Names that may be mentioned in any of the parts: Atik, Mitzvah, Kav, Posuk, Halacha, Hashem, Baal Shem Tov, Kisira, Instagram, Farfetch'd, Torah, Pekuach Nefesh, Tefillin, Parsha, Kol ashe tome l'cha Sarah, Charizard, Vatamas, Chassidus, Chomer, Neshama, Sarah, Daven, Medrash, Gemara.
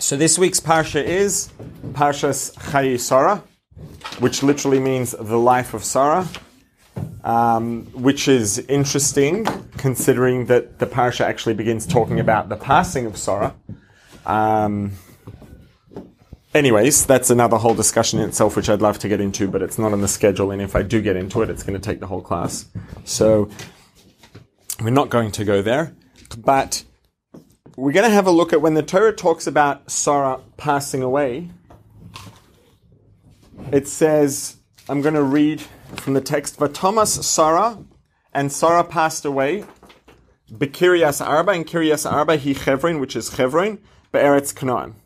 So this week's Parsha is Parsha Chayei Sara, which literally means the life of Sarah, which is interesting considering that the Parsha actually begins talking about the passing of Sarah. Anyways, that's another whole discussion in itself, which I'd love to get into, but it's not on the schedule, and if I do get into it, it's going to take the whole class. So we're not going to go there, but we're going to have a look at when the Torah talks about Sarah passing away. It says, I'm going to read from the text, Vatamas Sarah, and Sarah passed away, Kiryas Arba, and Kiryas Arba, he Chevrin, which is Chevrin, Be'eretz Canaan.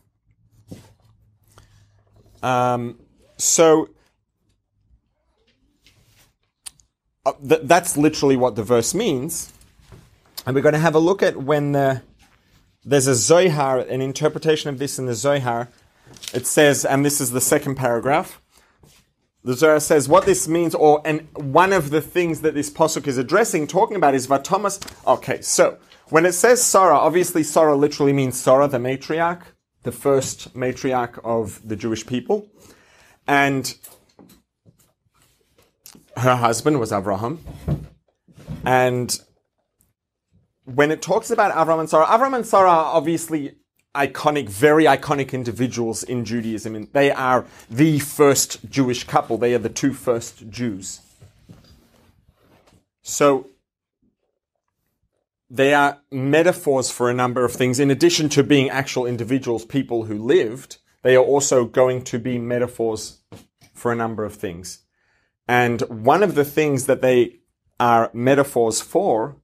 That's literally what the verse means. And we're going to have a look at when there's a Zohar, an interpretation of this in the Zohar. It says, and this is the second paragraph, the Zohar says what this means, and one of the things that this Posuk is addressing, talking about, is Vatamas. Okay, so when it says Sarah, obviously Sarah literally means Sarah, the matriarch, the first matriarch of the Jewish people. And her husband was Abraham. And when it talks about Abraham and Sarah are obviously iconic, very iconic individuals in Judaism. And they are the first Jewish couple. They are the two first Jews. So they are metaphors for a number of things. In addition to being actual individuals, people who lived, they are also going to be metaphors for a number of things. And one of the things that they are metaphors for,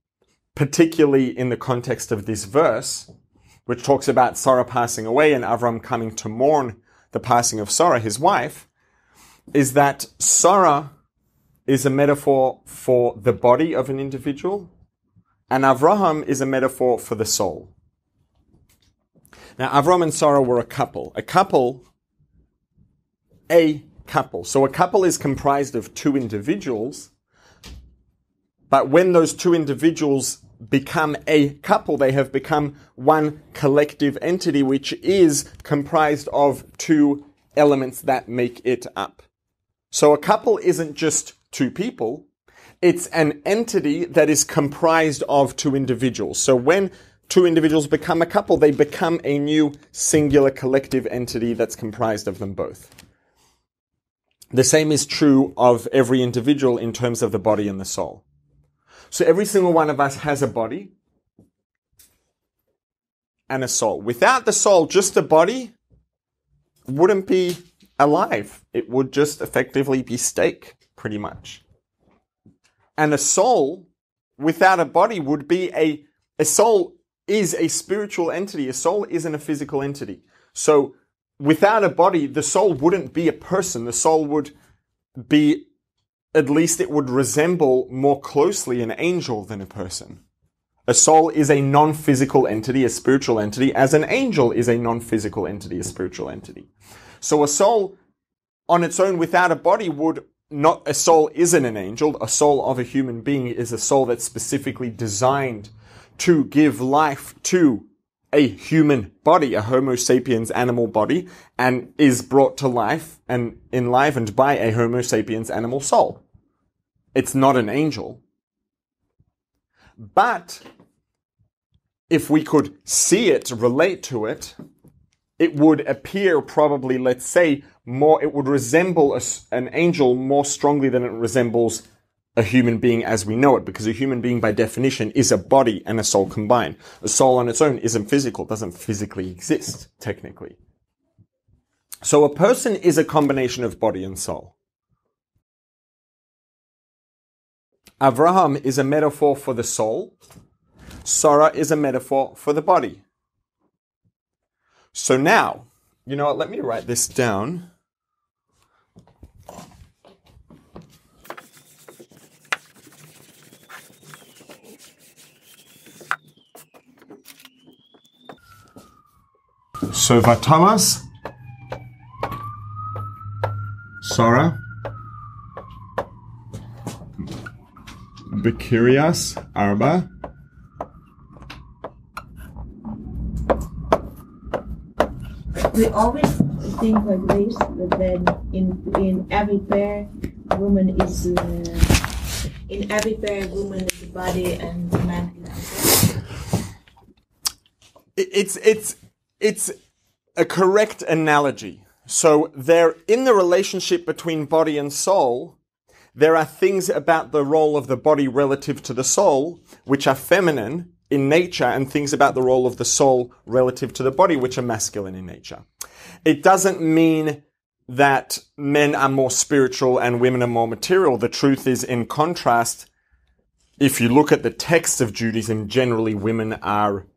particularly in the context of this verse, which talks about Sarah passing away and Avram coming to mourn the passing of Sarah, his wife, is that Sarah is a metaphor for the body of an individual, and Avraham is a metaphor for the soul. Now, Avram and Sarah were a couple. So a couple is comprised of two individuals, but when those two individuals become a couple, they have become one collective entity, which is comprised of two elements that make it up. So a couple isn't just two people, it's an entity that is comprised of two individuals. So when two individuals become a couple, they become a new singular collective entity that's comprised of them both. The same is true of every individual in terms of the body and the soul. So every single one of us has a body and a soul. Without the soul, just a body wouldn't be alive. It would just effectively be steak, pretty much. And a soul without a body would be a soul is a spiritual entity. A soul isn't a physical entity. So without a body, the soul wouldn't be a person. The soul would be, at least it would resemble more closely an angel than a person. A soul is a non-physical entity, a spiritual entity, as an angel is a non-physical entity, a spiritual entity. So a soul on its own without a body would not, a soul isn't an angel. A soul of a human being is a soul that's specifically designed to give life to a human body, a Homo sapiens animal body, and is brought to life and enlivened by a Homo sapiens animal soul. It's not an angel. But if we could see it, relate to it, it would appear probably, let's say, more, it would resemble an angel more strongly than it resembles a human being as we know it, because a human being by definition is a body and a soul combined. A soul on its own isn't physical, doesn't physically exist, technically. So a person is a combination of body and soul. Avraham is a metaphor for the soul. Sarah is a metaphor for the body. So now, you know what, let me write this down. So Vatamas, Sarah, Kiryas Arba, we always think like this, but then in every pair, woman is in every pair, woman is the body and the man is the body. It's a correct analogy. So there, in the relationship between body and soul, there are things about the role of the body relative to the soul which are feminine in nature, and things about the role of the soul relative to the body which are masculine in nature. It doesn't mean that men are more spiritual and women are more material. The truth is, in contrast, if you look at the texts of Judaism, generally women are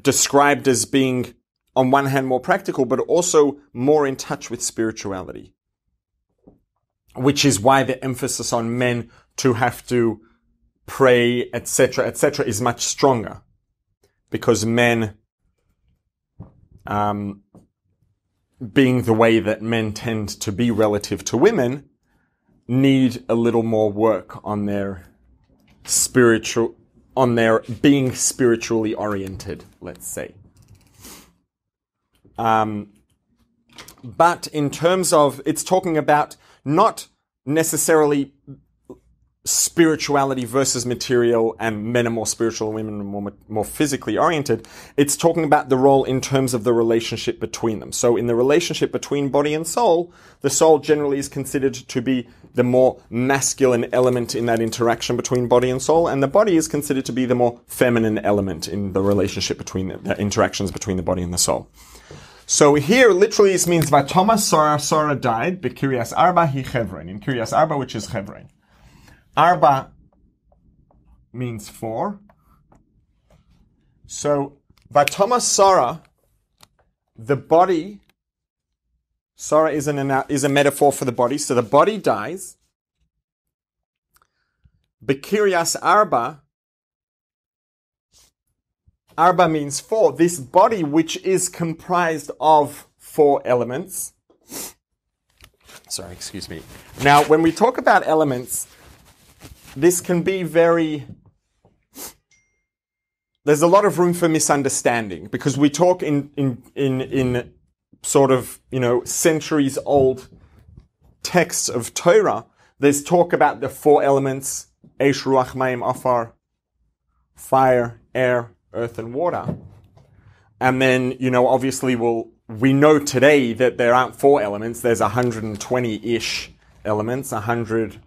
described as being, on one hand, more practical, but also more in touch with spirituality, which is why the emphasis on men to have to pray, etc., is much stronger, because men, being the way that men tend to be relative to women, need a little more work on their spiritual, on their being spiritually oriented, let's say. But in terms of, it's talking about not necessarily spirituality versus material, and men are more spiritual and women are more physically oriented. It's talking about the role in terms of the relationship between them. So in the relationship between body and soul, the soul generally is considered to be the more masculine element in that interaction between body and soul, and the body is considered to be the more feminine element in the relationship between the interactions between the body and the soul. So here, literally, this means Vatamas Sarah died, be Kiryas Arba hi Chevrin, in Kiryas Arba, which is Chevrin. Arba means 4. So, Vatamas Sarah, the body, Sarah is a metaphor for the body, so the body dies. B'Kiryas Arba, Arba means 4. This body, which is comprised of 4 elements. Sorry, excuse me. Now, when we talk about elements, this can be very... There's a lot of room for misunderstanding, because we talk in sort of, centuries-old texts of Torah. There's talk about the 4 elements, Esh Ruach Maim Afar, fire, air, earth, and water. And then, obviously we know today that there aren't 4 elements. There's 120-ish elements, 100...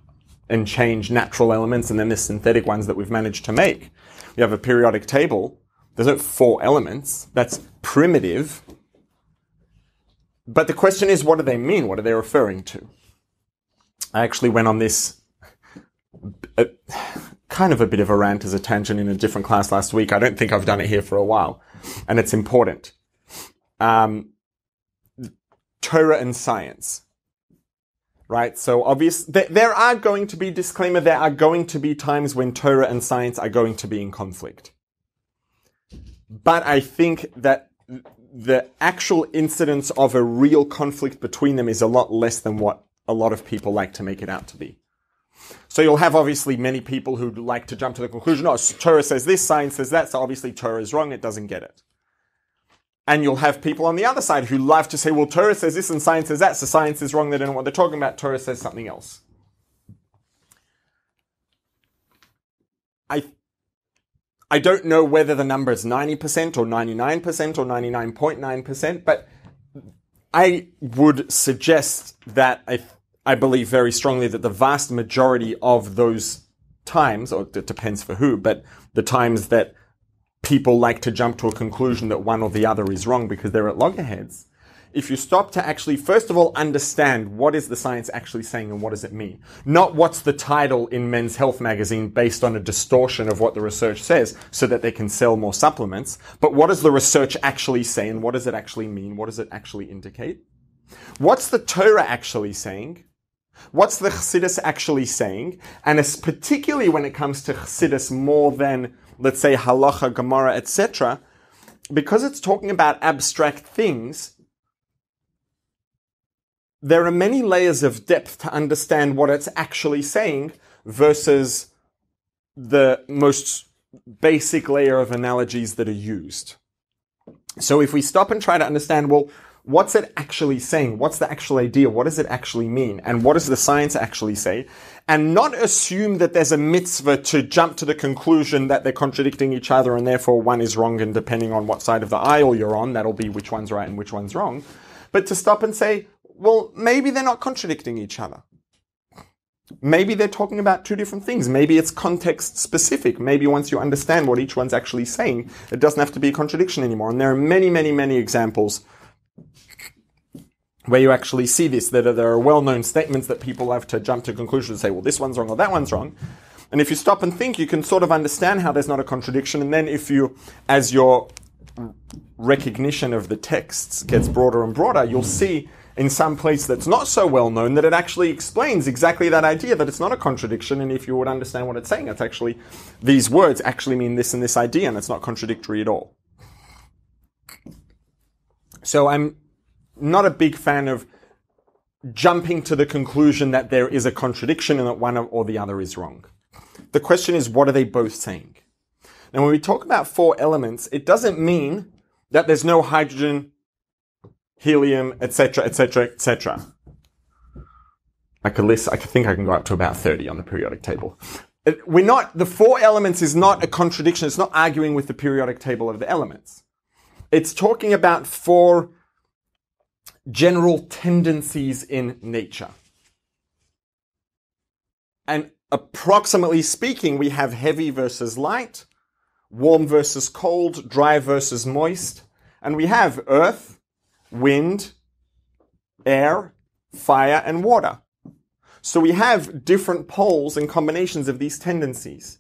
and change natural elements, and then the synthetic ones that we've managed to make. We have a periodic table. There's no 4 elements. That's primitive. But the question is, what do they mean? What are they referring to? I actually went on this kind of a bit of a rant as a tangent in a different class last week. I don't think I've done it here for a while, and it's important. Torah and science. Right, so obviously, there are going to be, disclaimer, there are going to be times when Torah and science are going to be in conflict. But I think that the actual incidence of a real conflict between them is a lot less than what a lot of people like to make it out to be. So you'll have obviously many people who like to jump to the conclusion, oh, Torah says this, science says that, so obviously Torah is wrong, it doesn't get it. And you'll have people on the other side who love to say, well, Torah says this and science says that, so science is wrong, they don't know what they're talking about, Torah says something else. I don't know whether the number is 90% or 99% or 99.9%, but I would suggest that I believe very strongly that the vast majority of those times, or it depends for who, but the times that people like to jump to a conclusion that one or the other is wrong because they're at loggerheads. If you stop to actually, first of all, understand what is the science actually saying and what does it mean. Not what's the title in Men's Health magazine based on a distortion of what the research says so that they can sell more supplements, but what does the research actually say and what does it actually mean? What does it actually indicate? What's the Torah actually saying? What's the Chassidus actually saying? And it's particularly when it comes to Chassidus more than, let's say, Halacha, Gemara, etc., because it's talking about abstract things, there are many layers of depth to understand what it's actually saying versus the most basic layer of analogies that are used. So if we stop and try to understand, well, what's it actually saying? What's the actual idea? What does it actually mean? And what does the science actually say? And not assume that there's a mitzvah to jump to the conclusion that they're contradicting each other and therefore one is wrong, and depending on what side of the aisle you're on, that'll be which one's right and which one's wrong. But to stop and say, well, maybe they're not contradicting each other. Maybe they're talking about two different things. Maybe it's context specific. Maybe once you understand what each one's actually saying, it doesn't have to be a contradiction anymore. And there are many, many, many examples where you actually see this, that there are well-known statements that people love to jump to conclusions and say, well, this one's wrong or that one's wrong. And if you stop and think, you can sort of understand how there's not a contradiction. And then if you, as your recognition of the texts gets broader and broader, you'll see in some place that's not so well known that it actually explains exactly that idea, that it's not a contradiction. And if you would understand what it's saying, it's actually, these words actually mean this and this idea, and it's not contradictory at all. So I'm not a big fan of jumping to the conclusion that there is a contradiction and that one or the other is wrong. The question is, what are they both saying? And when we talk about four elements, it doesn't mean that there's no hydrogen, helium, etc., etc., etc. I could list, I think I can go up to about 30 on the periodic table. We're not, the four elements is not a contradiction. It's not arguing with the periodic table of the elements. It's talking about four general tendencies in nature. And approximately speaking, we have heavy versus light, warm versus cold, dry versus moist, and we have earth, wind, air, fire, and water. So we have different poles and combinations of these tendencies.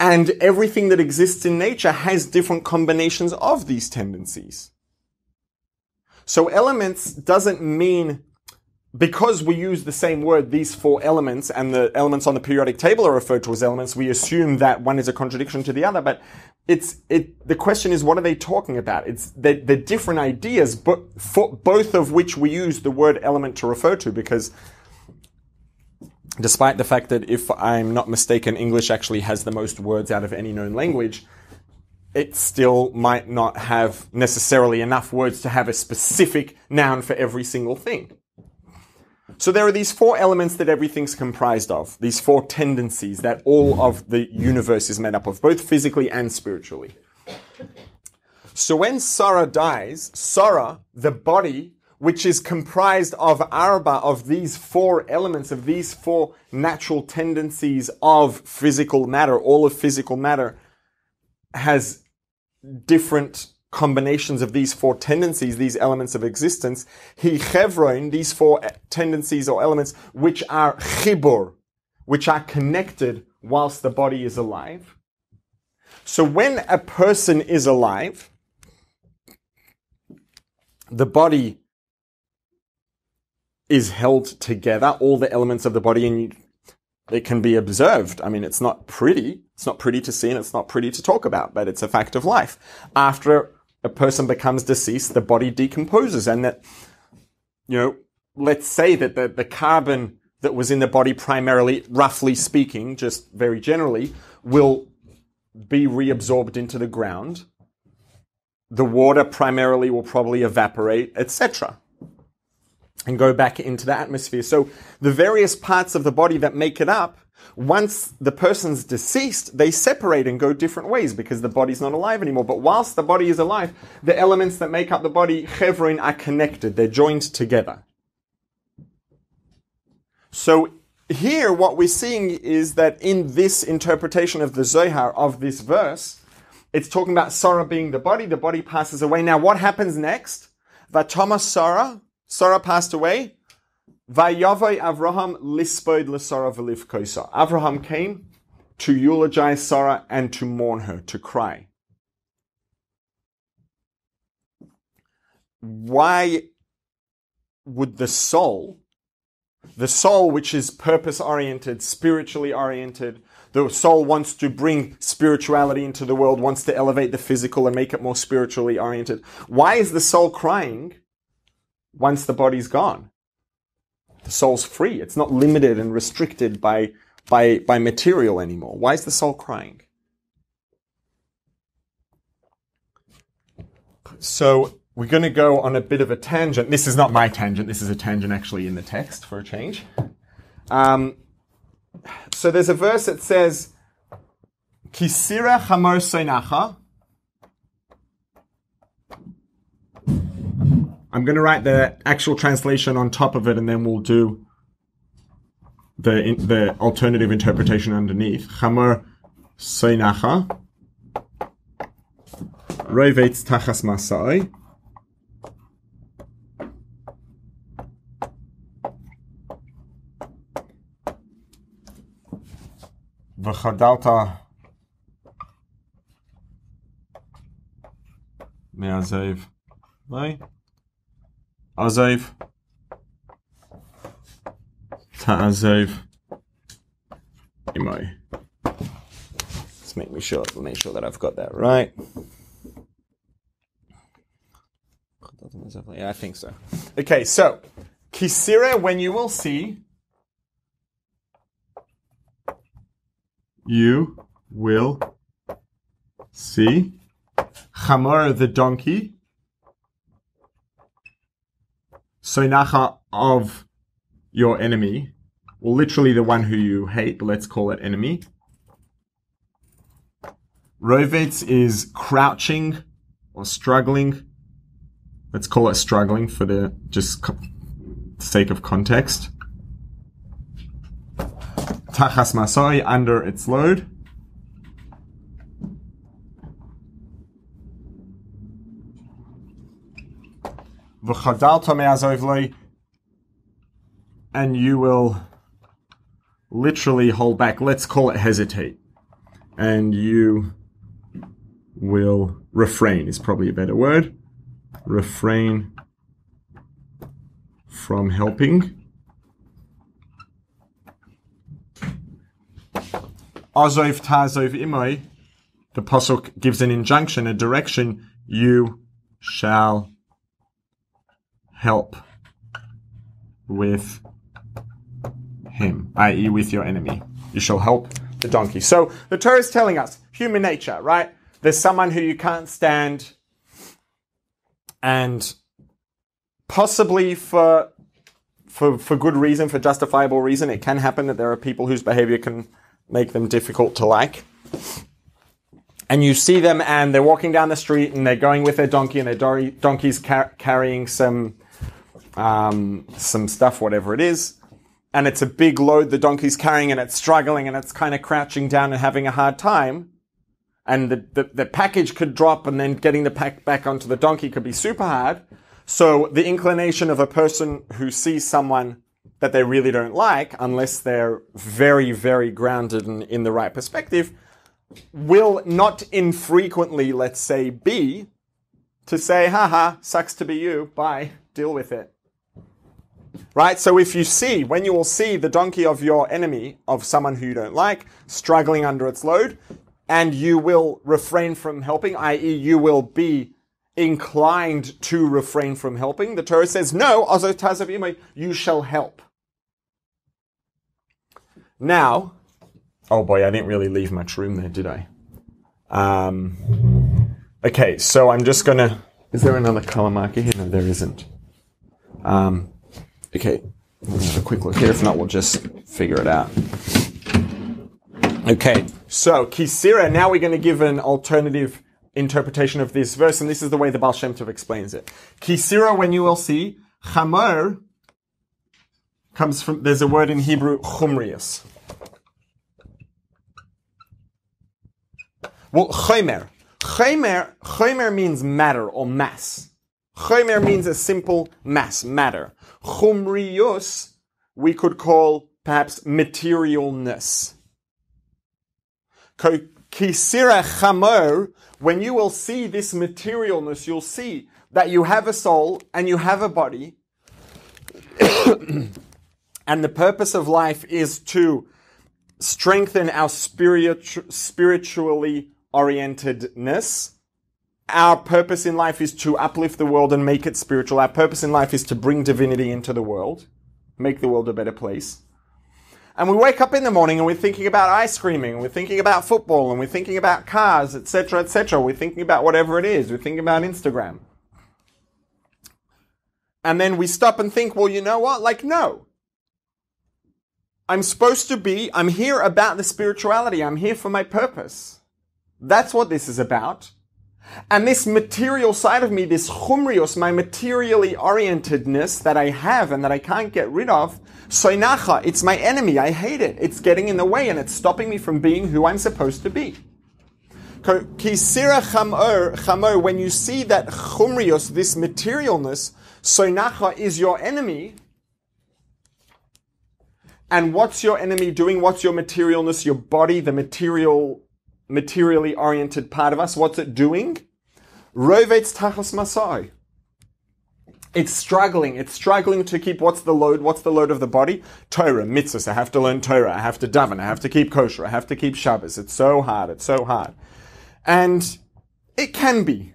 And everything that exists in nature has different combinations of these tendencies. So elements doesn't mean, because we use the same word, these four elements, and the elements on the periodic table are referred to as elements, we assume that one is a contradiction to the other, but the question is, what are they talking about? They're different ideas, but for both of which we use the word element to refer to, because despite the fact that, if I'm not mistaken, English actually has the most words out of any known language, it still might not have necessarily enough words to have a specific noun for every single thing. So there are these four elements that everything's comprised of, these four tendencies that all of the universe is made up of, both physically and spiritually. So when Sarah dies, Sarah, the body, which is comprised of Arba, of these four elements, of these four natural tendencies of physical matter, all of physical matter has different combinations of these four tendencies, these elements of existence. He Chevron, these four tendencies or elements, which are Chibur, which are connected whilst the body is alive. So when a person is alive, the body is held together, all the elements of the body, and it can be observed. I mean, it's not pretty. It's not pretty to see, and it's not pretty to talk about, but it's a fact of life. After a person becomes deceased, the body decomposes, and that, you know, let's say that the carbon that was in the body primarily, roughly speaking, just very generally, will be reabsorbed into the ground. The water primarily will probably evaporate, etc., and go back into the atmosphere. So the various parts of the body that make it up, once the person's deceased, they separate and go different ways because the body's not alive anymore. But whilst the body is alive, the elements that make up the body, Chevrin, are connected. They're joined together. So here what we're seeing is that in this interpretation of the Zohar, of this verse, it's talking about Sarah being the body passes away. Now what happens next? Vatamas Sarah passed away. Vayavoi Avraham lispod l'Sarah v'livkosa. Avraham came to eulogize Sarah and to mourn her, to cry. Why would the soul which is purpose-oriented, spiritually oriented, the soul wants to bring spirituality into the world, wants to elevate the physical and make it more spiritually oriented. Why is the soul crying once the body's gone? The soul's free. It's not limited and restricted by material anymore. Why is the soul crying? So we're going to go on a bit of a tangent. This is not my tangent. This is a tangent actually in the text for a change. So there's a verse that says, Kisira chamar soinacha. I'm going to write the actual translation on top of it, and then we'll do the alternative interpretation underneath. Chamar soinacha. Rovetz tachas masai. V'chadalta me'azov. Right? Azov Ta'azov Imo. Let's make sure that I've got that right. Yeah, I think so. Okay, so Kisira, when you will see, Chamor, the donkey. Soinacha, of your enemy, or literally the one who you hate, but let's call it enemy. Rovetz is crouching or struggling. Let's call it struggling for the just sake of context. Tachas masoi, under its load. And you will literally hold back. Let's call it hesitate. And you will refrain, is probably a better word. Refrain from helping. Azov Ta'azov Imo, the Posuk gives an injunction, a direction. You shall help with him, i.e. with your enemy. You shall help the donkey. So the Torah is telling us, human nature, right? There's someone who you can't stand, and possibly for good reason, for justifiable reason, it can happen that there are people whose behavior can make them difficult to like. And you see them and they're walking down the street and they're going with their donkey, and their donkey's carrying some stuff, whatever it is, and it's a big load the donkey's carrying, and it's struggling, and it's kind of crouching down and having a hard time, and the package could drop, and then getting the pack back onto the donkey could be super hard. So the inclination of a person who sees someone that they really don't like, unless they're very, very grounded and in the right perspective, will not infrequently, let's say, be to say, haha, sucks to be you, bye, deal with it. Right? So if you see, when you will see the donkey of your enemy, of someone who you don't like, struggling under its load, and you will refrain from helping, i.e. you will be inclined to refrain from helping, the Torah says, no, Azov Ta'azov Imo, you shall help. Now, oh boy, I didn't really leave much room there, did I? Okay, so I'm just going to... Is there another color marker here? No, there isn't. Okay, let's have a quick look here. If not, we'll just figure it out. Okay, so Kisira, now we're going to give an alternative interpretation of this verse, and this is the way the Baal Shem Tov explains it. Kisira, when you will see, Chamor comes from... There's a word in Hebrew, Chumrius. Well, Chomer. Chomer means matter or mass. Chomer means a simple mass, matter. Chumrius, we could call perhaps materialness. Kisira chamor, when you will see this materialness, you'll see that you have a soul and you have a body. And the purpose of life is to strengthen our spiritually orientedness. Our purpose in life is to uplift the world and make it spiritual. Our purpose in life is to bring divinity into the world, make the world a better place. And we wake up in the morning and we're thinking about ice creaming, and we're thinking about football, and we're thinking about cars, etc., etc. We're thinking about whatever it is. We're thinking about Instagram. And then we stop and think, well, you know what? Like, no. I'm here about the spirituality. I'm here for my purpose. That's what this is about. And this material side of me, this chumrius, my materially orientedness that I have and that I can't get rid of, soinacha, it's my enemy. I hate it. It's getting in the way and it's stopping me from being who I'm supposed to be. Kisira chamor, when you see that chumrius, this materialness, soinacha is your enemy. And what's your enemy doing? What's your materialness, your body, the materially oriented part of us? What's it doing? Rovetz tachas masai. It's struggling to keep what's the load of the body? Torah, mitzvahs. I have to learn Torah. I have to daven. I have to keep kosher. I have to keep Shabbos. It's so hard. And it can be,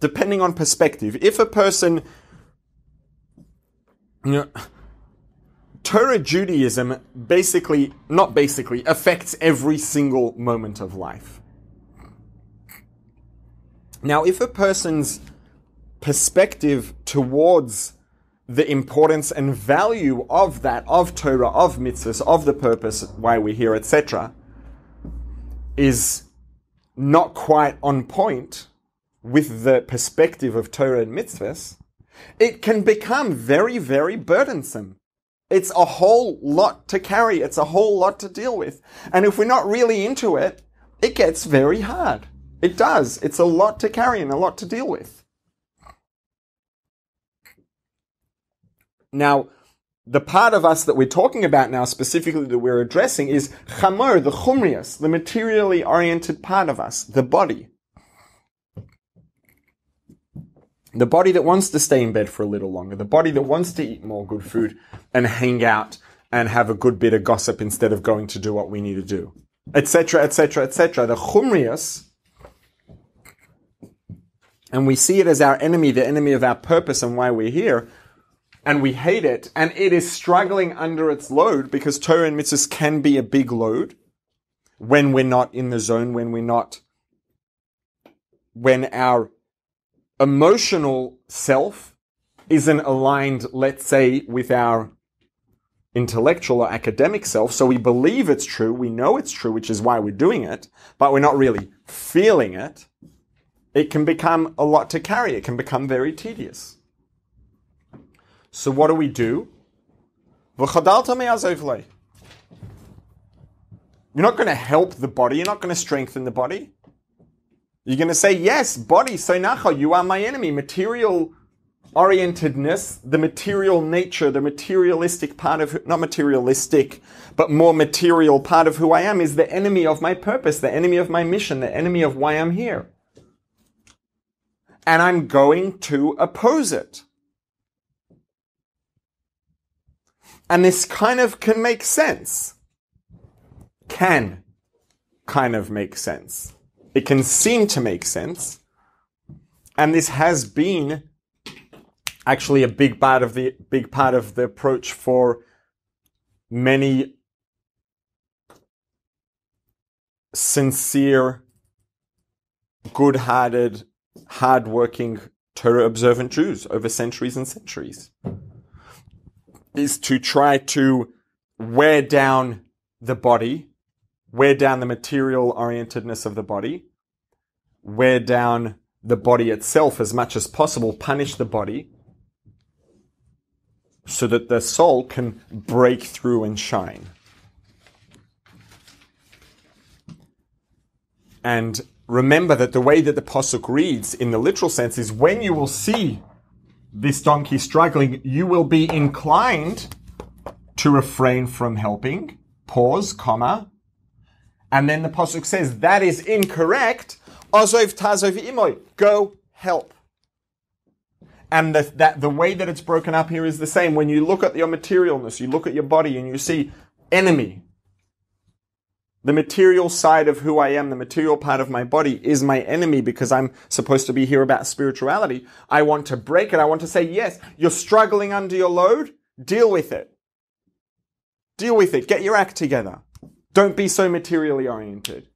depending on perspective. If a person, Torah Judaism affects every single moment of life. Now, if a person's perspective towards the importance and value of that, of Torah, of mitzvahs, of the purpose, why we're here, etc., is not quite on point with the perspective of Torah and mitzvahs, it can become very, very burdensome. It's a whole lot to carry. It's a whole lot to deal with. And if we're not really into it, it gets very hard. It does. It's a lot to carry and a lot to deal with. Now, the part of us that we're talking about now, specifically that we're addressing, is chamor, the chumrius, the materially oriented part of us, the body. The body that wants to stay in bed for a little longer. The body that wants to eat more good food and hang out and have a good bit of gossip instead of going to do what we need to do. Etc., etc., etc. The chumrius. And we see it as our enemy, the enemy of our purpose and why we're here. And we hate it. And it is struggling under its load because Torah and mitzvahs can be a big load when we're not in the zone, when our emotional self isn't aligned, let's say, with our intellectual or academic self. So we believe it's true, we know it's true, which is why we're doing it, but we're not really feeling it. It can become a lot to carry. It can become very tedious. So what do we do? You're not going to help the body. You're not going to strengthen the body. You're going to say, yes, body, soinacha, you are my enemy. Material orientedness, the material nature, the materialistic part of, not materialistic, but more material part of who I am is the enemy of my purpose, the enemy of my mission, the enemy of why I'm here. And I'm going to oppose it. And this kind of can make sense. Can kind of make sense. It can seem to make sense. And this has been actually a big part of the approach for many sincere, good-hearted, hard-working, Torah-observant Jews over centuries and centuries, is to try to wear down the body, wear down the material orientedness of the body, wear down the body itself as much as possible, punish the body, so that the soul can break through and shine. And remember that the way that the Posuk reads in the literal sense is when you will see this donkey struggling, you will be inclined to refrain from helping, and then the Posuk says, that is incorrect. Azov Ta'azov Imo. Go help. And the way that it's broken up here is the same. When you look at your materialness, you look at your body and you see enemy. The material side of who I am, the material part of my body is my enemy because I'm supposed to be here about spirituality. I want to break it. I want to say, yes, you're struggling under your load. Deal with it. Deal with it. Get your act together. Don't be so materially oriented.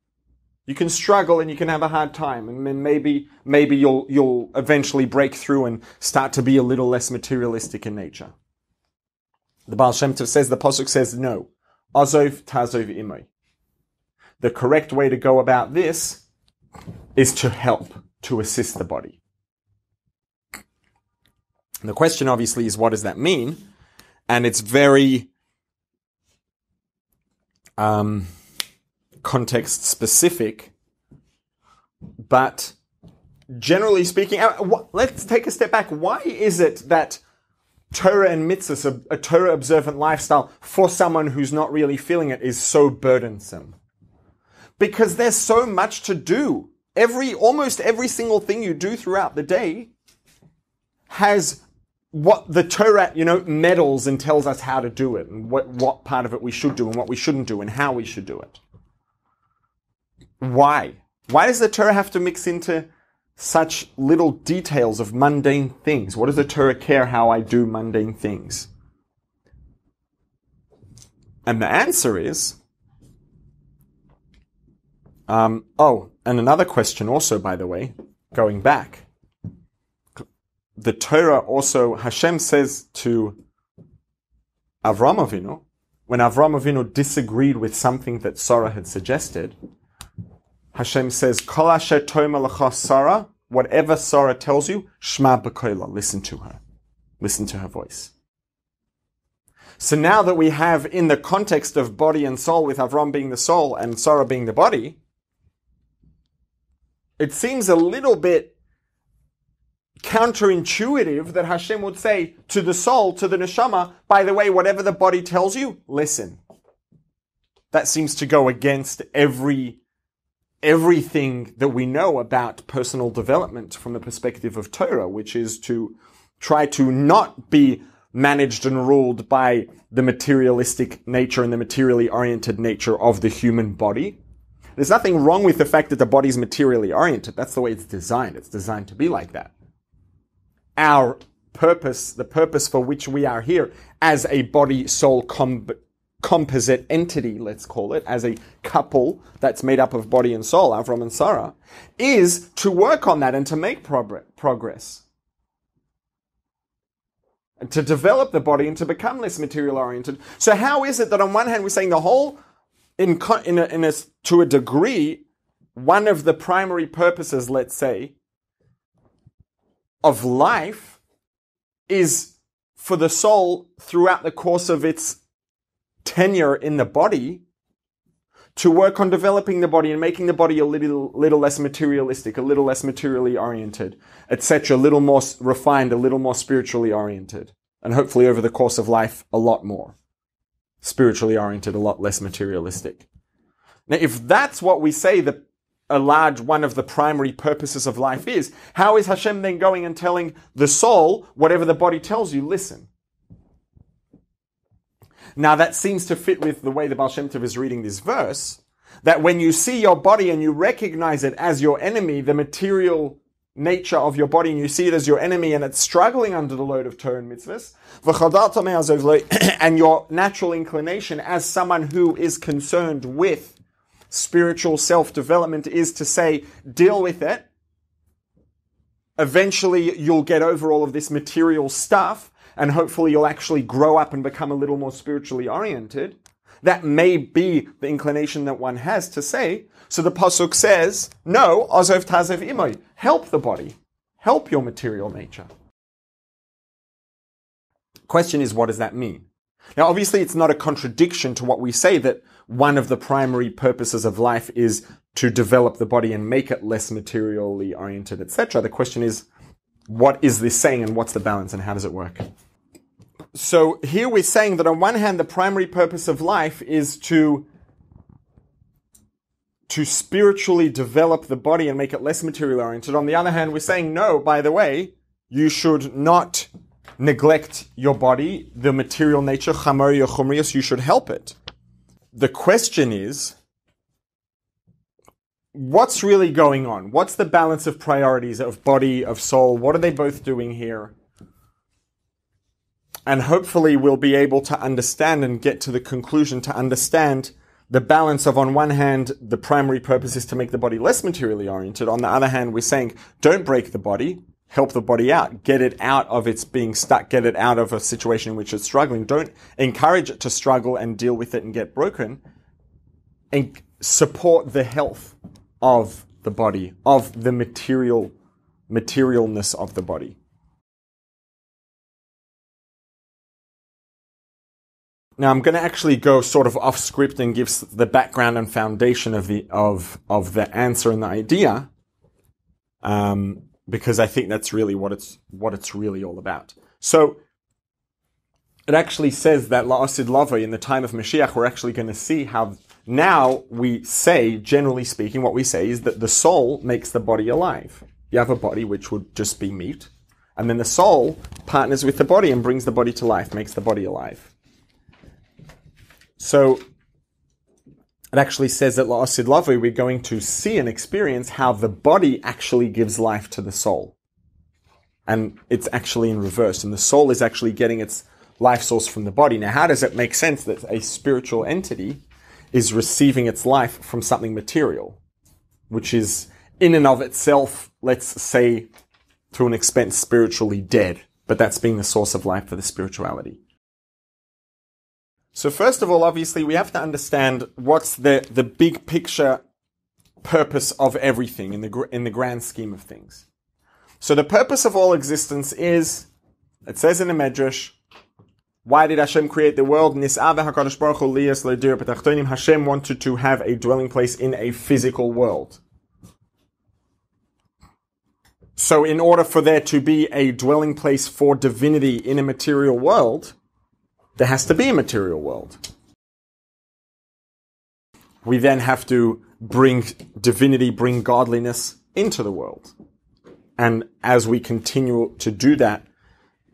You can struggle and you can have a hard time, and maybe you'll eventually break through and start to be a little less materialistic in nature. The Baal Shem Tov says, the Posuk says, no. Azov Ta'azov Imo. The correct way to go about this is to help, to assist the body. And the question obviously is, what does that mean? And it's very context specific, but generally speaking, let's take a step back. Why is it that Torah and mitzvahs, a Torah observant lifestyle for someone who's not really feeling it, is so burdensome? Because there's so much to do. Almost every single thing you do throughout the day has what the Torah, medals and tells us how to do it, and what part of it we should do and what we shouldn't do and how we should do it. Why? Why does the Torah have to mix into such little details of mundane things? What does the Torah care how I do mundane things? And the answer is, and another question also, by the way, going back. The Torah also, Hashem says to Avram Avinu, when Avram Avinu disagreed with something that Sarah had suggested, Hashem says, "Kol ashe tome l'cha Sarah," whatever Sarah tells you, Shma bekela, listen to her. Listen to her voice. So now that we have, in the context of body and soul, with Avram being the soul and Sarah being the body, it seems a little bit counterintuitive that Hashem would say to the soul, to the neshama, by the way, whatever the body tells you, listen. That seems to go against everything that we know about personal development from the perspective of Torah, which is to try to not be managed and ruled by the materialistic nature and the materially oriented nature of the human body. There's nothing wrong with the fact that the body is materially oriented. That's the way it's designed. It's designed to be like that. Our purpose, the purpose for which we are here as a body-soul composite entity, let's call it, as a couple that's made up of body and soul, Avram and Sarah, is to work on that and to make progress. And to develop the body and to become less material-oriented. So how is it that on one hand we're saying the whole, to a degree, one of the primary purposes, let's say, of life is for the soul throughout the course of its tenure in the body to work on developing the body and making the body a little less materialistic, a little less materially oriented, etc., a little more refined, a little more spiritually oriented, and hopefully over the course of life a lot more spiritually oriented, a lot less materialistic. Now, if that's what we say that a large one of the primary purposes of life is, how is Hashem then going and telling the soul, whatever the body tells you, listen? Now that seems to fit with the way the Baal Shem Tov is reading this verse, that when you see your body and you recognize it as your enemy, the material nature of your body, and you see it as your enemy and it's struggling under the load of Torah and mitzvahs, and your natural inclination as someone who is concerned with spiritual self-development is to say, deal with it. Eventually you'll get over all of this material stuff, and hopefully you'll actually grow up and become a little more spiritually oriented. That may be the inclination that one has to say. So the Pasuk says, no, Azov Ta'azov Imo, help the body. Help your material nature. Question is, what does that mean? Now, obviously, it's not a contradiction to what we say, that one of the primary purposes of life is to develop the body and make it less materially oriented, etc. The question is, what is this saying, and what's the balance, and how does it work? So here we're saying that on one hand, the primary purpose of life is to spiritually develop the body and make it less material oriented. On the other hand, we're saying, no, by the way, you should not neglect your body, the material nature, Chomer or Chumrius, you should help it. The question is, what's really going on? What's the balance of priorities of body, of soul? What are they both doing here? And hopefully we'll be able to understand and get to the conclusion to understand the balance of, on one hand, the primary purpose is to make the body less materially oriented. On the other hand, we're saying, don't break the body. Help the body out. Get it out of its being stuck. Get it out of a situation in which it's struggling. Don't encourage it to struggle and deal with it and get broken. And support the health of the body, of the materialness of the body. Now I'm going to actually go sort of off script and give the background and foundation of the answer and the idea, because I think that's really what it's really all about. So it actually says that la'asid lava in the time of Mashiach, we're actually going to see how now we say, generally speaking, what we say is that the soul makes the body alive. You have a body which would just be meat, and then the soul partners with the body and brings the body to life, makes the body alive. So it actually says that la'asid lava'i, we're going to see and experience how the body actually gives life to the soul. And it's actually in reverse. And the soul is actually getting its life source from the body. Now, how does it make sense that a spiritual entity is receiving its life from something material, which is in and of itself, let's say, to an extent spiritually dead, but that's being the source of life for the spirituality? So first of all, obviously, we have to understand what's the big picture purpose of everything in the grand scheme of things. So the purpose of all existence is, it says in the Medrash, why did Hashem create the world? Hashem wanted to have a dwelling place in a physical world. So in order for there to be a dwelling place for divinity in a material world, there has to be a material world. We then have to bring divinity, bring godliness into the world. And as we continue to do that,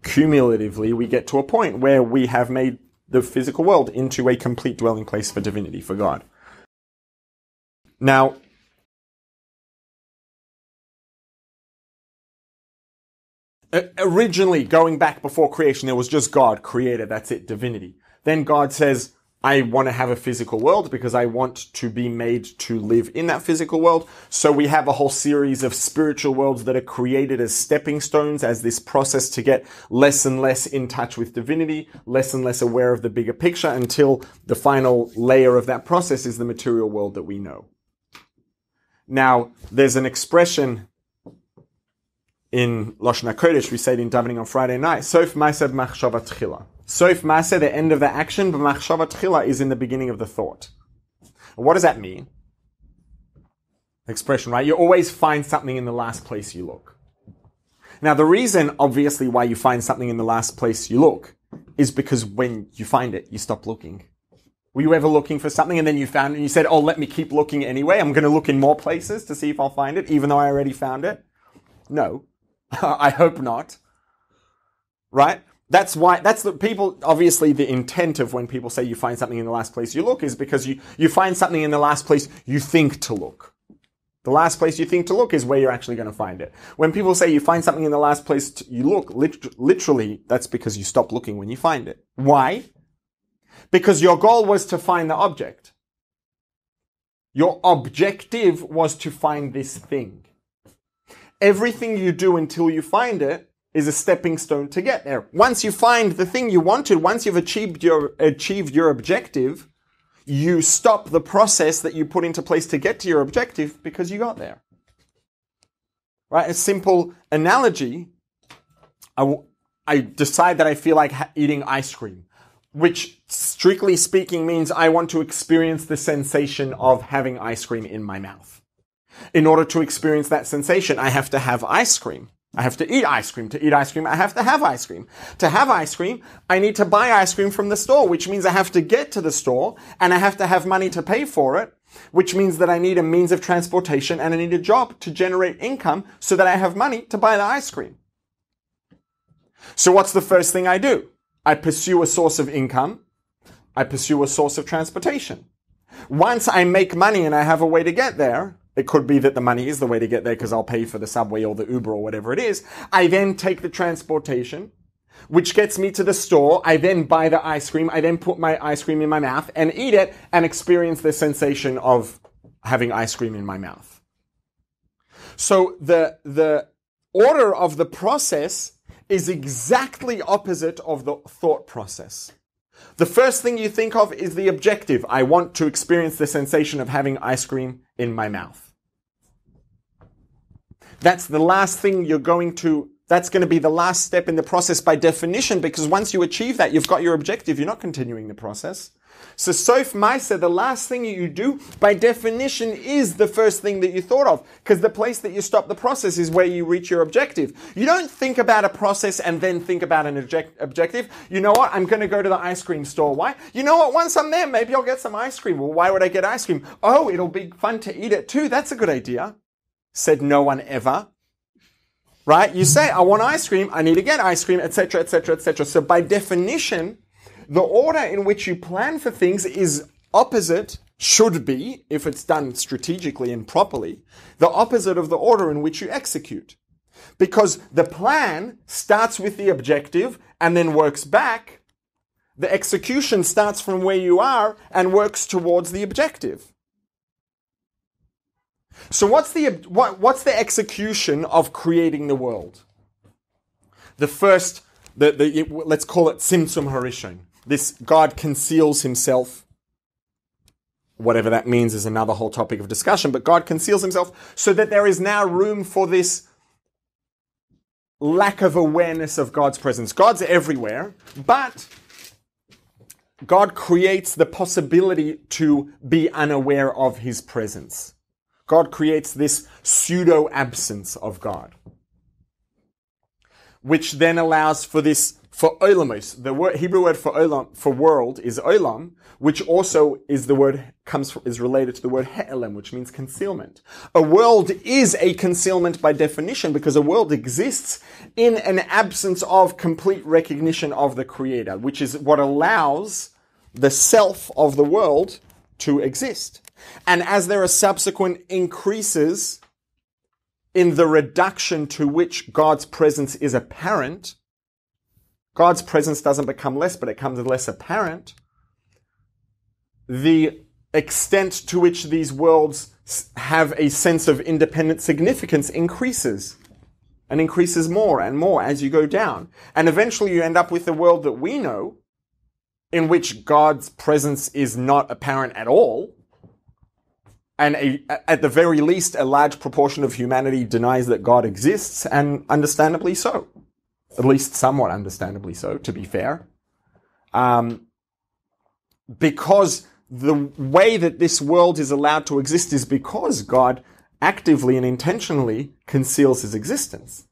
cumulatively, we get to a point where we have made the physical world into a complete dwelling place for divinity, for God. Now, originally, going back before creation, there was just God, creator, that's it, divinity. Then God says, I want to have a physical world because I want to be made to live in that physical world. So we have a whole series of spiritual worlds that are created as stepping stones, as this process to get less and less in touch with divinity, less and less aware of the bigger picture, until the final layer of that process is the material world that we know. Now, there's an expression in Lashon HaKodesh, we say it in Davening on Friday night, Sof Maaseh B'Machshava Tchila. Sof Maaseh, the end of the action, B'Machshava Tchila is in the beginning of the thought. And what does that mean? Expression, right? You always find something in the last place you look. Now, the reason, obviously, why you find something in the last place you look is because when you find it, you stop looking. Were you ever looking for something and then you found it and you said, oh, let me keep looking anyway. I'm going to look in more places to see if I'll find it, even though I already found it? No. I hope not. Right? That's why, that's the people, obviously the intent of when people say you find something in the last place you look is because you find something in the last place you think to look. The last place you think to look is where you're actually going to find it. When people say you find something in the last place you look, literally, that's because you stop looking when you find it. Why? Because your goal was to find the object. Your objective was to find this thing. Everything you do until you find it is a stepping stone to get there. Once you find the thing you wanted, once you've achieved your objective, you stop the process that you put into place to get to your objective because you got there. Right? A simple analogy, I decide that I feel like eating ice cream, which strictly speaking means I want to experience the sensation of having ice cream in my mouth. In order to experience that sensation, I have to have ice cream. I have to eat ice cream. To eat ice cream, I have to have ice cream. To have ice cream, I need to buy ice cream from the store, which means I have to get to the store and I have to have money to pay for it, which means that I need a means of transportation and I need a job to generate income so that I have money to buy the ice cream. So what's the first thing I do? I pursue a source of income. I pursue a source of transportation. Once I make money and I have a way to get there, it could be that the money is the way to get there because I'll pay for the subway or the Uber or whatever it is. I then take the transportation. which gets me to the store. I then buy the ice cream. I then put my ice cream in my mouth and eat it and experience the sensation of having ice cream in my mouth. So the order of the process is exactly opposite of the thought process. The first thing you think of is the objective. I want to experience the sensation of having ice cream in my mouth. That's the last thing you're going to, that's going to be the last step in the process by definition, because once you achieve that, you've got your objective, you're not continuing the process. So Sof Maisa, the last thing you do, by definition, is the first thing that you thought of, because the place that you stop the process is where you reach your objective. You don't think about a process and then think about an objective. You know what? I'm going to go to the ice cream store. Why? You know what? Once I'm there, maybe I'll get some ice cream. Well, why would I get ice cream? Oh, it'll be fun to eat it too. That's a good idea, said no one ever. Right? You say, I want ice cream, I need to get ice cream, etc., etc., etc. So by definition, the order in which you plan for things is opposite, should be, if it's done strategically and properly, the opposite of the order in which you execute. Because the plan starts with the objective and then works back. The execution starts from where you are and works towards the objective. So what's the execution of creating the world? The first, let's call it Tzimtzum Harishon. This God conceals himself. Whatever that means is another whole topic of discussion, but God conceals himself so that there is now room for this lack of awareness of God's presence. God's everywhere, but God creates the possibility to be unaware of his presence. God creates this pseudo-absence of God, which then allows for this, for olamos. The Hebrew word for olam, for world, is olam, which also is the word, is related to the word he'elem, which means concealment. A world is a concealment by definition, because a world exists in an absence of complete recognition of the Creator, which is what allows the self of the world to exist. And as there are subsequent increases in the reduction to which God's presence is apparent, God's presence doesn't become less, but it becomes less apparent. The extent to which these worlds have a sense of independent significance increases, and increases more and more as you go down. And eventually you end up with the world that we know, in which God's presence is not apparent at all. And at the very least, a large proportion of humanity denies that God exists, and understandably so. At least somewhat understandably so, to be fair. Because the way that this world is allowed to exist is because God actively and intentionally conceals his existence.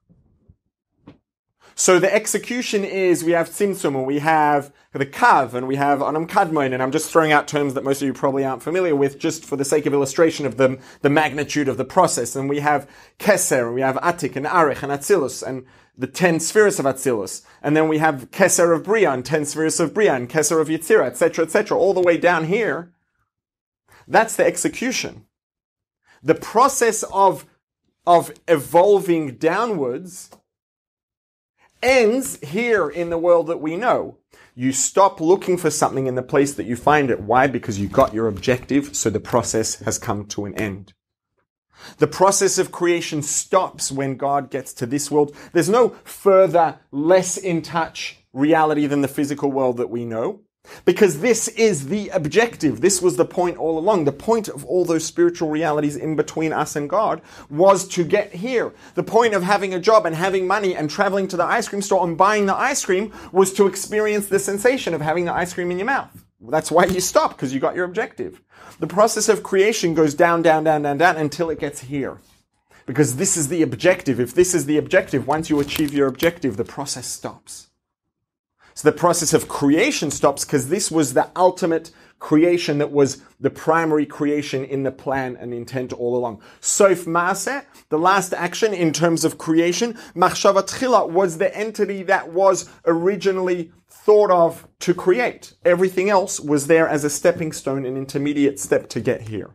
So the execution is, we have Tzimtzum, and we have the Kav, and we have Anam Kadmon, and I'm just throwing out terms that most of you probably aren't familiar with, just for the sake of illustration of the magnitude of the process. And we have Kesser, and we have Atik, and Arich, and Atzillus, and the 10 spheres of Atzillus. And then we have Kesser of Bria, and 10 spheres of Bria, and Kesser of Yetzirah, etc., etc., all the way down here. That's the execution. The process of evolving downwards ends here in the world that we know. You stop looking for something in the place that you find it. Why? Because you got your objective, so the process has come to an end. The process of creation stops when God gets to this world. There's no further, less in touch reality than the physical world that we know, because this is the objective. This was the point all along. The point of all those spiritual realities in between us and God was to get here. The point of having a job and having money and traveling to the ice cream store and buying the ice cream was to experience the sensation of having the ice cream in your mouth. That's why you stop, because you got your objective. The process of creation goes down, down, down, down, down until it gets here. Because this is the objective. If this is the objective, once you achieve your objective, the process stops. So the process of creation stops, because this was the ultimate creation that was the primary creation in the plan and intent all along. Sof Maaseh, the last action in terms of creation, Machshava Tchila, was the entity that was originally thought of to create. Everything else was there as a stepping stone, an intermediate step to get here.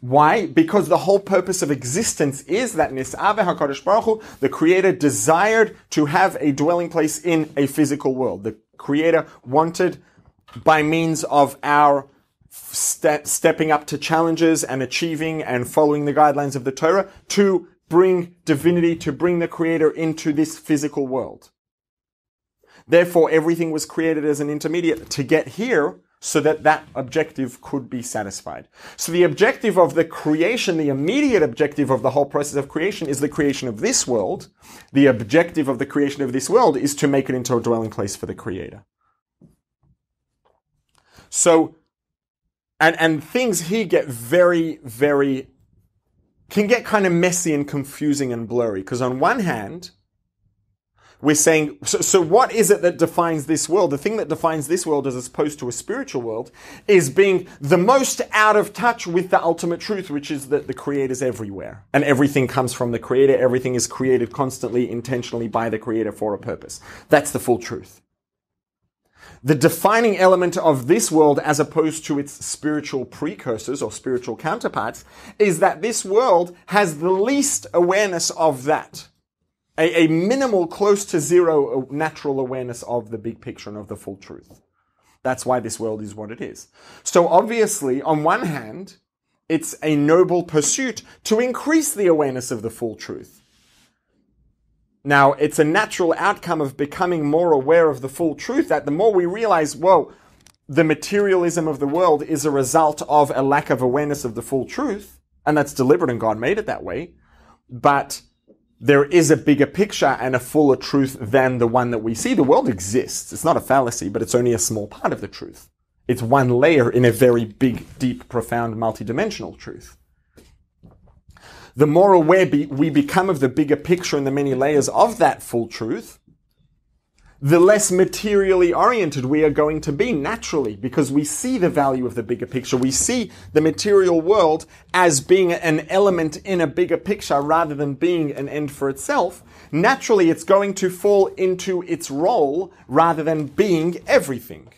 Why? Because the whole purpose of existence is that Nis'aveh HaKadosh Baruch Hu, the Creator, desired to have a dwelling place in a physical world. The Creator wanted, by means of our stepping up to challenges and achieving and following the guidelines of the Torah, to bring divinity, to bring the Creator into this physical world. Therefore, everything was created as an intermediate to get here, so that that objective could be satisfied. So the objective of the creation, the immediate objective of the whole process of creation, is the creation of this world. The objective of the creation of this world is to make it into a dwelling place for the Creator. So, and things here get very, very, can get kind of messy and confusing and blurry. Because on one hand, we're saying, so what is it that defines this world? The thing that defines this world, as opposed to a spiritual world, is being the most out of touch with the ultimate truth, which is that the Creator's everywhere. And everything comes from the Creator. Everything is created constantly, intentionally by the Creator for a purpose. That's the full truth. The defining element of this world, as opposed to its spiritual precursors or spiritual counterparts, is that this world has the least awareness of that. A minimal, close to zero natural awareness of the big picture and of the full truth. That's why this world is what it is. So obviously, on one hand, it's a noble pursuit to increase the awareness of the full truth. Now, it's a natural outcome of becoming more aware of the full truth that the more we realize, whoa, the materialism of the world is a result of a lack of awareness of the full truth, and that's deliberate and God made it that way, but there is a bigger picture and a fuller truth than the one that we see. The world exists. It's not a fallacy, but it's only a small part of the truth. It's one layer in a very big, deep, profound, multidimensional truth. The more aware we become of the bigger picture and the many layers of that full truth, the less materially oriented we are going to be naturally, because we see the value of the bigger picture. We see the material world as being an element in a bigger picture rather than being an end for itself. Naturally, it's going to fall into its role rather than being everything.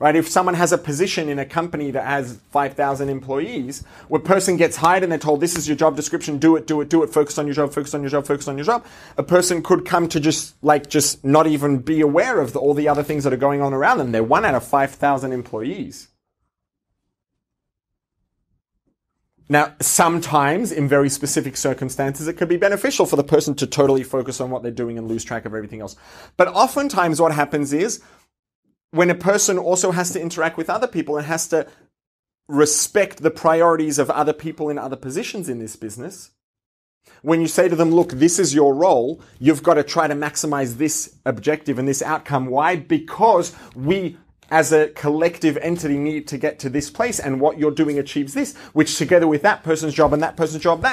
Right? If someone has a position in a company that has 5,000 employees, where a person gets hired and they're told, this is your job description, do it, focus on your job, focus on your job. A person could come to just not even be aware of all the other things that are going on around them. They're one out of 5,000 employees. Now, sometimes, in very specific circumstances, it could be beneficial for the person to totally focus on what they're doing and lose track of everything else. But oftentimes what happens is, when a person also has to interact with other people and has to respect the priorities of other people in other positions in this business, when you say to them, look, this is your role, you've got to try to maximize this objective and this outcome. Why? Because we as a collective entity need to get to this place, and what you're doing achieves this, which together with that person's job and that person's job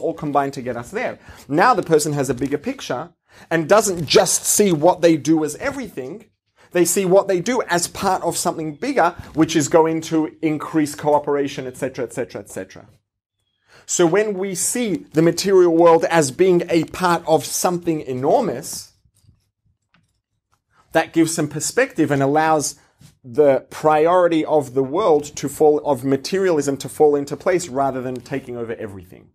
all combine to get us there. Now the person has a bigger picture and doesn't just see what they do as everything. They see what they do as part of something bigger, which is going to increase cooperation, etc., etc., etc. So when we see the material world as being a part of something enormous, that gives some perspective and allows the priority of the world to fall, of materialism to fall into place rather than taking over everything.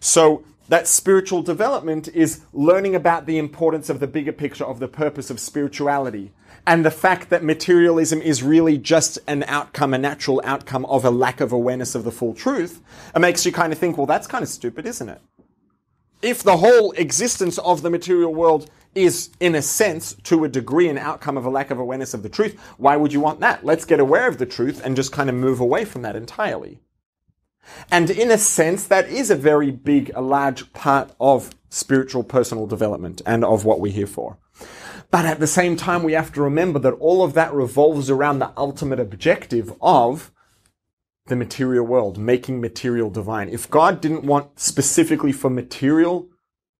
So that spiritual development is learning about the importance of the bigger picture, of the purpose of spirituality, and the fact that materialism is really just an outcome, a natural outcome of a lack of awareness of the full truth. It makes you kind of think, well, that's kind of stupid, isn't it? If the whole existence of the material world is, in a sense, to a degree, an outcome of a lack of awareness of the truth, why would you want that? Let's get aware of the truth and just kind of move away from that entirely. And in a sense, that is a very big, a large part of spiritual personal development and of what we're here for. But at the same time, we have to remember that all of that revolves around the ultimate objective of the material world, making material divine. If God didn't want specifically for material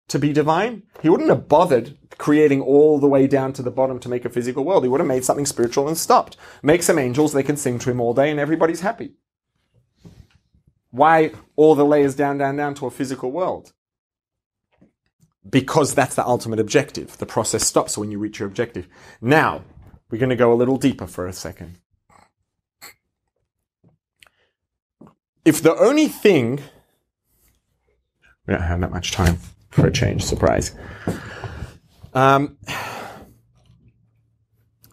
to be divine, he wouldn't have bothered creating all the way down to the bottom to make a physical world. He would have made something spiritual and stopped. Make some angels, they can sing to him all day and everybody's happy. Why all the layers down to a physical world? Because that's the ultimate objective. The process stops when you reach your objective. Now, we're going to go a little deeper for a second. if the only thing... We don't have that much time for a change, surprise.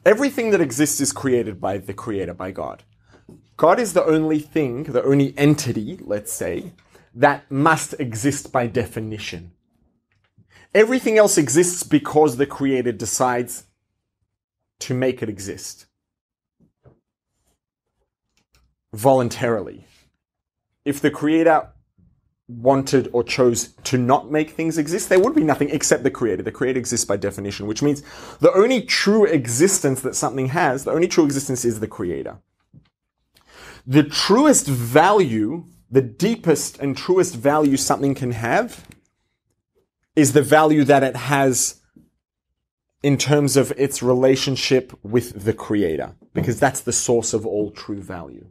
Everything that exists is created by the Creator, by God. God is the only thing, the only entity, let's say, that must exist by definition. Everything else exists because the Creator decides to make it exist. Voluntarily. If the Creator wanted or chose to not make things exist, there would be nothing except the Creator. The Creator exists by definition, which means the only true existence that something has, the only true existence is the Creator. The truest value, the deepest and truest value something can have is the value that it has in terms of its relationship with the Creator, because that's the source of all true value.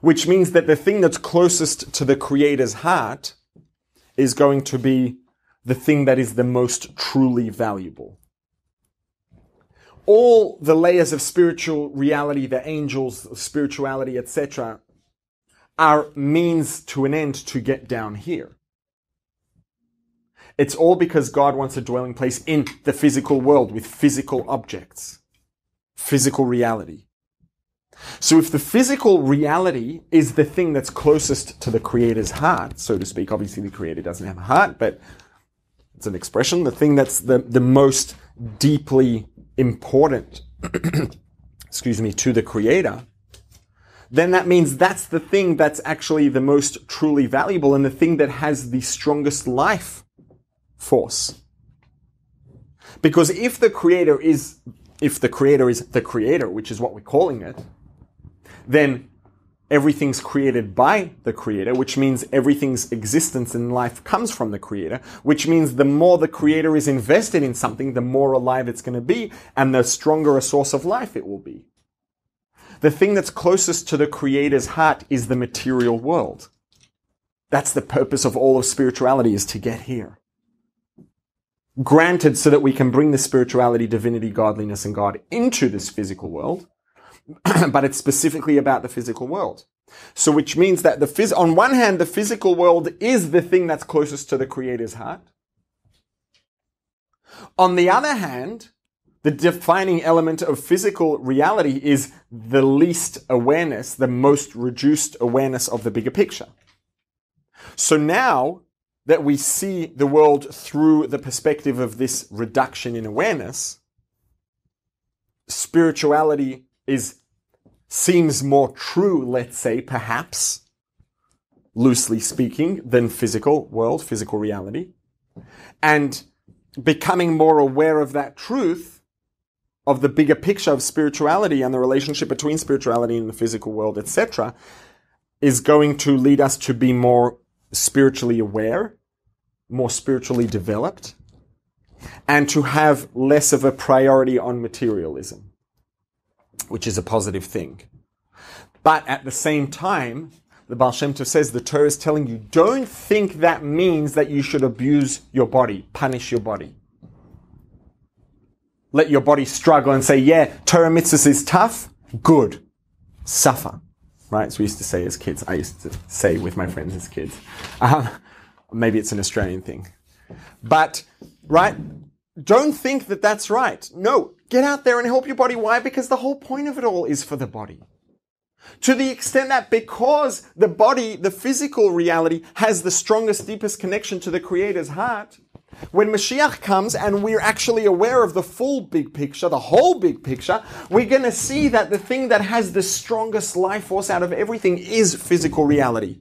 Which means that the thing that's closest to the Creator's heart is going to be the thing that is the most truly valuable. All the layers of spiritual reality, the angels, spirituality, etc., are means to an end to get down here. It's all because God wants a dwelling place in the physical world with physical objects, physical reality. So if the physical reality is the thing that's closest to the Creator's heart, so to speak, obviously the Creator doesn't have a heart, but it's an expression, the thing that's the most deeply important, excuse me, to the Creator, then that means that's the thing that's actually the most truly valuable and the thing that has the strongest life force. Because if the Creator is the Creator, which is what we're calling it, then everything's created by the Creator, which means everything's existence in life comes from the Creator, which means the more the Creator is invested in something, the more alive it's going to be, and the stronger a source of life it will be. The thing that's closest to the Creator's heart is the material world. That's the purpose of all of spirituality, is to get here. Granted, so that we can bring the spirituality, divinity, godliness, and God into this physical world, but it's specifically about the physical world. So which means that on one hand, the physical world is the thing that's closest to the Creator's heart. On the other hand, the defining element of physical reality is the least awareness, the most reduced awareness of the bigger picture. So now that we see the world through the perspective of this reduction in awareness, spirituality seems more true, let's say, perhaps, loosely speaking, than physical world, physical reality. And becoming more aware of that truth, of the bigger picture of spirituality and the relationship between spirituality and the physical world, etc., is going to lead us to be more spiritually aware, more spiritually developed, and to have less of a priority on materialism, which is a positive thing. But at the same time, the Baal Shem Tov says, the Torah is telling you, don't think that means that you should abuse your body, punish your body. Let your body struggle and say, yeah, Torah mitzvahs is tough, good, suffer. Right? So we used to say as kids, I used to say with my friends as kids. Maybe it's an Australian thing. But, right? Don't think that that's right. No, get out there and help your body. Why? Because the whole point of it all is for the body. To the extent that because the body, the physical reality, has the strongest, deepest connection to the Creator's heart, when Mashiach comes and we're actually aware of the full big picture, the whole big picture, we're going to see that the thing that has the strongest life force out of everything is physical reality.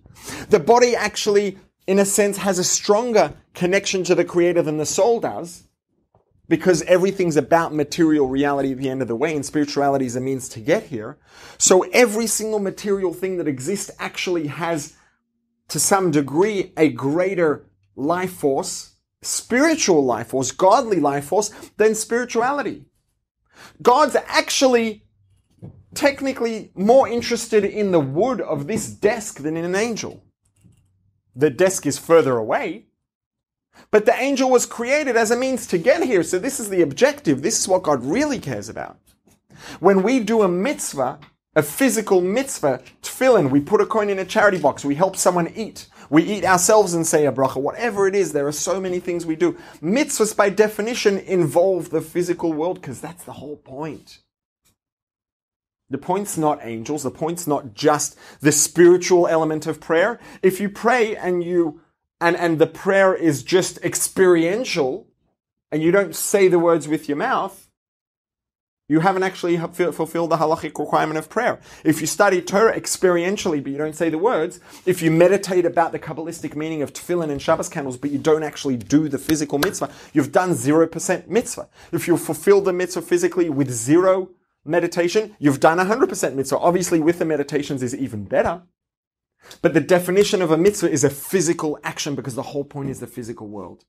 The body actually, in a sense, has a stronger connection to the Creator than the soul does, because everything's about material reality at the end of the way, and spirituality is a means to get here. So every single material thing that exists actually has, to some degree, a greater life force, spiritual life force, godly life force, than spirituality. God's actually technically more interested in the wood of this desk than in an angel. The desk is further away, but the angel was created as a means to get here, so this is the objective. This is what God really cares about. When we do a mitzvah, a physical mitzvah, tefillin, we put a coin in a charity box, we help someone eat, we eat ourselves and say a bracha, whatever it is, there are so many things we do. Mitzvahs by definition involve the physical world because that's the whole point. The point's not angels, the point's not just the spiritual element of prayer. If you pray and the prayer is just experiential and you don't say the words with your mouth, you haven't actually fulfilled the halachic requirement of prayer. If you study Torah experientially, but you don't say the words, if you meditate about the Kabbalistic meaning of tefillin and Shabbos candles, but you don't actually do the physical mitzvah, you've done 0% mitzvah. If you fulfill the mitzvah physically with zero meditation, you've done 100% mitzvah. Obviously, with the meditations is even better. But the definition of a mitzvah is a physical action because the whole point is the physical world.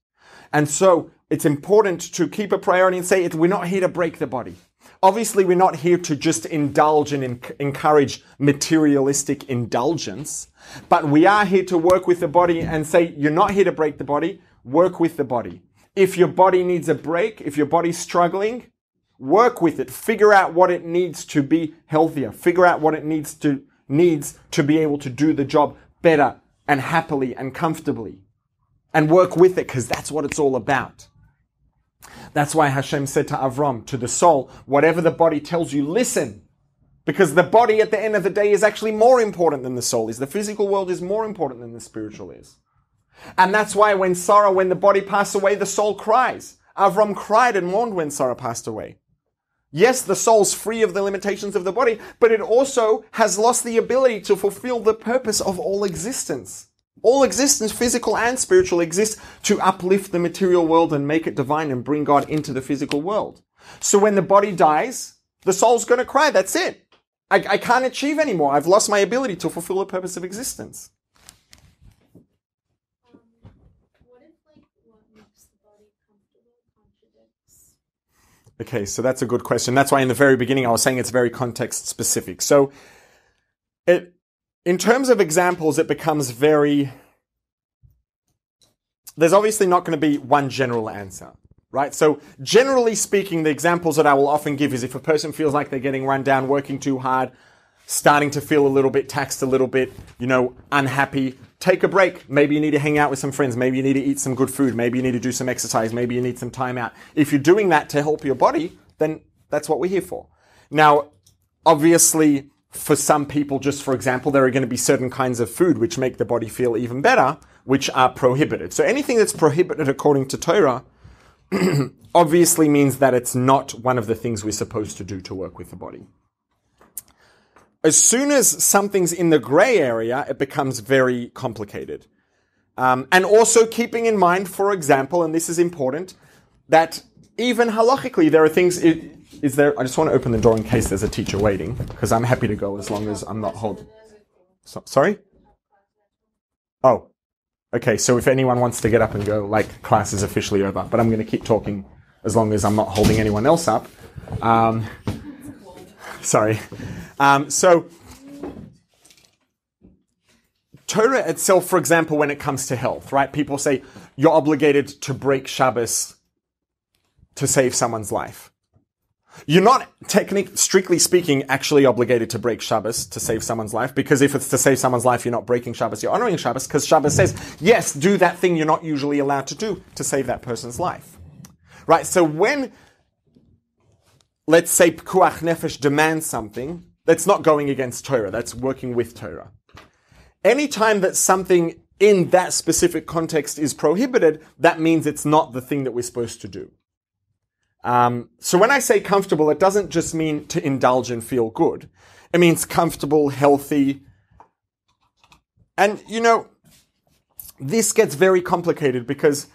And so it's important to keep a priority and say, we're not here to break the body. Obviously, we're not here to just indulge and encourage materialistic indulgence, but we are here to work with the body and say, you're not here to break the body, work with the body. If your body needs a break, if your body's struggling, work with it. Figure out what it needs to be healthier. Figure out what it needs to be able to do the job better and happily and comfortably. And work with it, because that's what it's all about. That's why Hashem said to Avram, to the soul, whatever the body tells you, listen. Because the body at the end of the day is actually more important than the soul is. The physical world is more important than the spiritual is. And that's why when Sarah, when the body passed away, the soul cries. Avram cried and mourned when Sarah passed away. Yes, the soul's free of the limitations of the body, but it also has lost the ability to fulfill the purpose of all existence. All existence, physical and spiritual, exists to uplift the material world and make it divine and bring God into the physical world. So when the body dies, the soul's going to cry. That's it. I can't achieve anymore. I've lost my ability to fulfill the purpose of existence. What if what makes the body comfortable contradicts? Okay, so that's a good question. That's why in the very beginning I was saying it's very context specific. So in terms of examples, it becomes very... There's obviously not going to be one general answer, right? So generally speaking, the examples that I will often give is if a person feels like they're getting run down, working too hard, starting to feel a little bit taxed, a little bit, unhappy, take a break. Maybe you need to hang out with some friends. Maybe you need to eat some good food. Maybe you need to do some exercise. Maybe you need some time out. If you're doing that to help your body, then that's what we're here for. Now, obviously... For some people, just for example, there are going to be certain kinds of food which make the body feel even better, which are prohibited. So anything that's prohibited according to Torah obviously means that it's not one of the things we're supposed to do to work with the body. As soon as something's in the gray area, it becomes very complicated. And also keeping in mind, for example, and this is important, that even halachically there are things... I just want to open the door in case there's a teacher waiting, because I'm happy to go as long as I'm not holding. Sorry? Oh, okay. So if anyone wants to get up and go, class is officially over, but I'm going to keep talking as long as I'm not holding anyone else up. Sorry. So Torah itself, for example, when it comes to health, right? People say you're obligated to break Shabbos to save someone's life. You're not, strictly speaking, actually obligated to break Shabbos to save someone's life, because if it's to save someone's life, you're not breaking Shabbos, you're honoring Shabbos, because Shabbos says, yes, do that thing you're not usually allowed to do to save that person's life. Right? So when, let's say, Pekuach Nefesh demands something, that's not going against Torah, that's working with Torah. Anytime that something in that specific context is prohibited, that means it's not the thing that we're supposed to do. So when I say comfortable, it doesn't just mean to indulge and feel good. It means comfortable, healthy. And, this gets very complicated because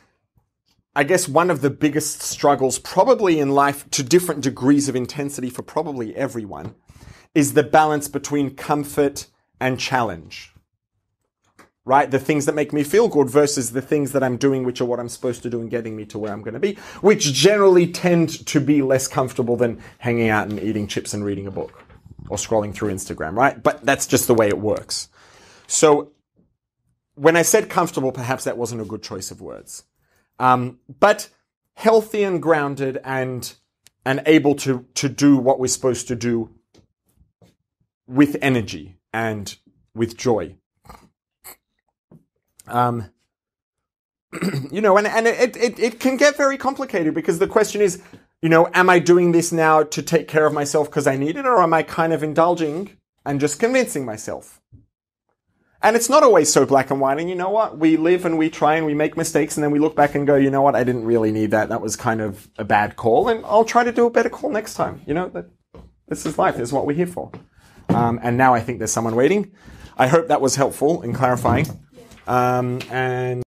I guess one of the biggest struggles probably in life, to different degrees of intensity for probably everyone, is the balance between comfort and challenge. Right? The things that make me feel good versus the things that I'm doing, which are what I'm supposed to do and getting me to where I'm going to be, which generally tend to be less comfortable than hanging out and eating chips and reading a book or scrolling through Instagram, right? But that's just the way it works. So when I said comfortable, perhaps that wasn't a good choice of words. But healthy and grounded and able to do what we're supposed to do with energy and with joy. You know, and it can get very complicated, because the question is, you know, am I doing this now to take care of myself because I need it, or am I kind of indulging and just convincing myself? And it's not always so black and white. And you know what? We live and we try and we make mistakes, and then we look back and go, you know what? I didn't really need that. That was kind of a bad call, and I'll try to do a better call next time. You know, this is life. This is what we're here for. And now I think there's someone waiting. I hope that was helpful in clarifying. And